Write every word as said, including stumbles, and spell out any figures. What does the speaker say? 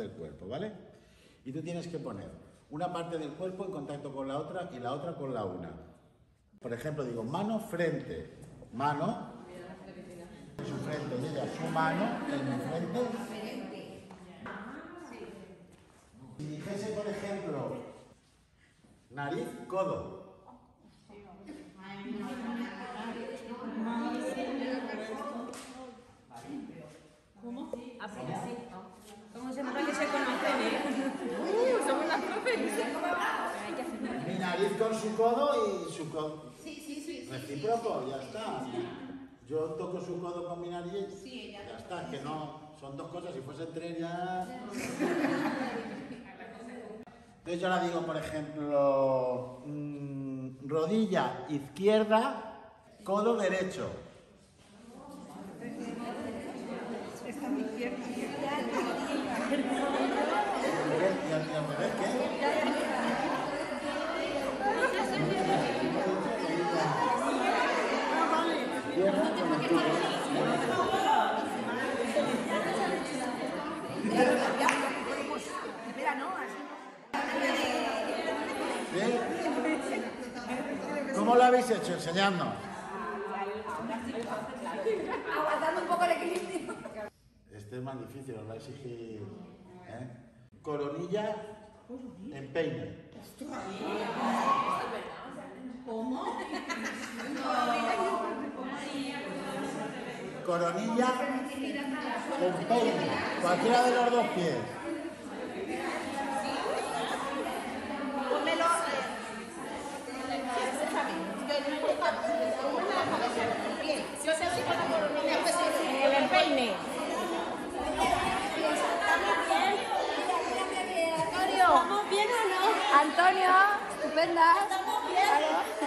del cuerpo, ¿vale? Y tú tienes que poner una parte del cuerpo en contacto con la otra y la otra con la una. Por ejemplo, digo mano, frente, mano, su frente, mira, su mano, en mi frente. Si dijese, por ejemplo, nariz, codo. ¿Cómo? Así, así. ¿Cómo se nota que se conocen, eh? Uh, somos las profes. Mi nariz con su codo y su codo. Sí, sí, sí. Recíproco, ya está. Yo toco su codo con mi nariz. Sí, ella ya está, que no. Son dos cosas, si fuese tres ya. Entonces yo ahora digo, por ejemplo, mmm, rodilla izquierda, codo derecho. Está mi izquierda. ¿Cómo lo habéis hecho? Enseñadnos. Aguantando un poco el equilibrio. Este es más difícil, os va a exigir. ¿Eh? Coronilla en peine. ¿Cómo? Coronilla en peine. Cualquiera de los dos pies. Yo sé si con la coronilla en el peine. ¿Estamos bien o no? Antonio, estupenda. ¿Estamos bien?